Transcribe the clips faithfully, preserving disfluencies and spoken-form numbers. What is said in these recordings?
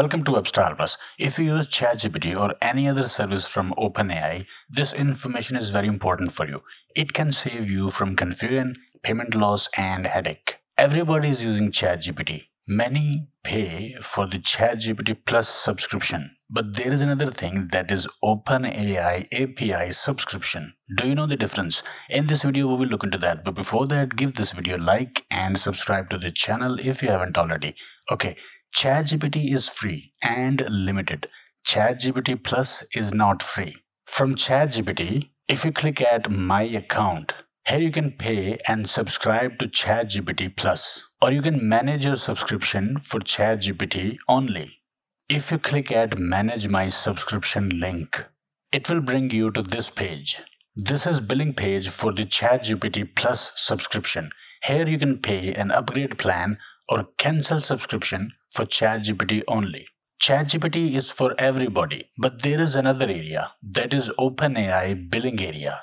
Welcome to WebStylePress. If you use ChatGPT or any other service from OpenAI, this information is very important for you. It can save you from confusion, payment loss, and headache. Everybody is using ChatGPT. Many pay for the ChatGPT Plus subscription. But there is another thing, that is OpenAI A P I subscription. Do you know the difference? In this video, we will look into that. But before that, give this video a like and subscribe to the channel if you haven't already. Okay, ChatGPT is free and limited. ChatGPT Plus is not free. From ChatGPT, if you click at My Account, here you can pay and subscribe to ChatGPT Plus, or you can manage your subscription for ChatGPT only. If you click at Manage My Subscription link, it will bring you to this page. This is billing page for the ChatGPT Plus subscription. Here you can pay an upgrade plan or cancel subscription for ChatGPT only. ChatGPT is for everybody, but there is another area, that is OpenAI billing area.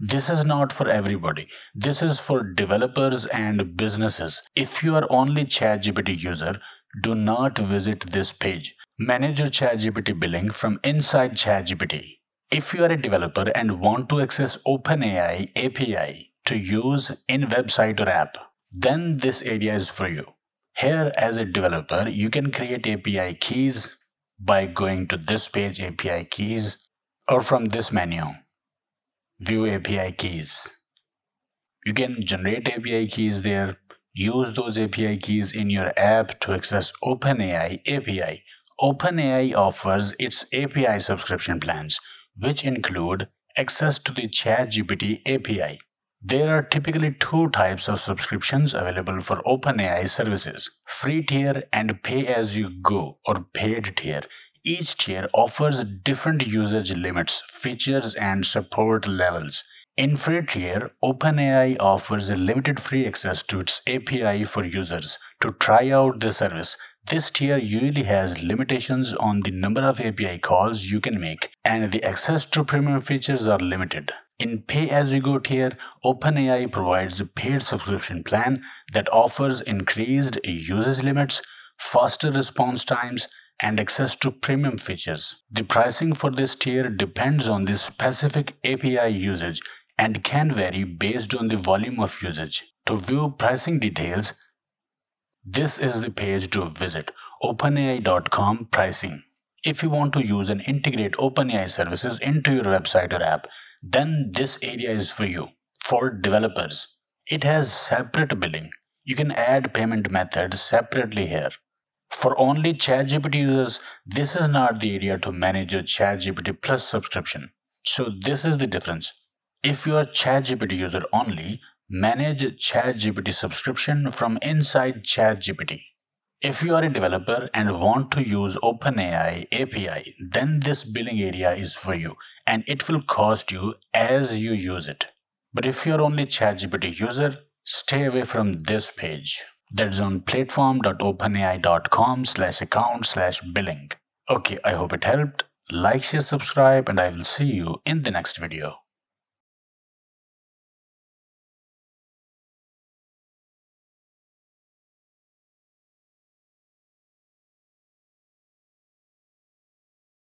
This is not for everybody. This is for developers and businesses. If you are only ChatGPT user, do not visit this page. Manage your ChatGPT billing from inside ChatGPT. If you are a developer and want to access OpenAI A P I to use in website or app, then this area is for you. Here, as a developer, you can create A P I keys by going to this page, A P I keys, or from this menu, View A P I keys. You can generate A P I keys there. Use those A P I keys in your app to access OpenAI A P I. OpenAI offers its A P I subscription plans, which include access to the ChatGPT A P I. There are typically two types of subscriptions available for OpenAI services: free tier and pay-as-you-go or paid tier. Each tier offers different usage limits, features, and support levels. In free tier, OpenAI offers a limited free access to its A P I for users to try out the service. This tier usually has limitations on the number of A P I calls you can make, and the access to premium features are limited. In pay-as-you-go tier, OpenAI provides a paid subscription plan that offers increased usage limits, faster response times, and access to premium features. The pricing for this tier depends on the specific A P I usage and can vary based on the volume of usage. To view pricing details, this is the page to visit, openai dot com pricing. If you want to use and integrate OpenAI services into your website or app, then this area is for you. For developers, it has separate billing. You can add payment methods separately here. For only ChatGPT users, this is not the area to manage your ChatGPT Plus subscription. So this is the difference. If you are ChatGPT user only, manage ChatGPT subscription from inside ChatGPT. If you are a developer and want to use OpenAI A P I, then this billing area is for you, and it will cost you as you use it. But if you are only ChatGPT user, stay away from this page. That's on platform.openai.com slash account slash billing. Okay, I hope it helped. Like, share, subscribe, and I will see you in the next video.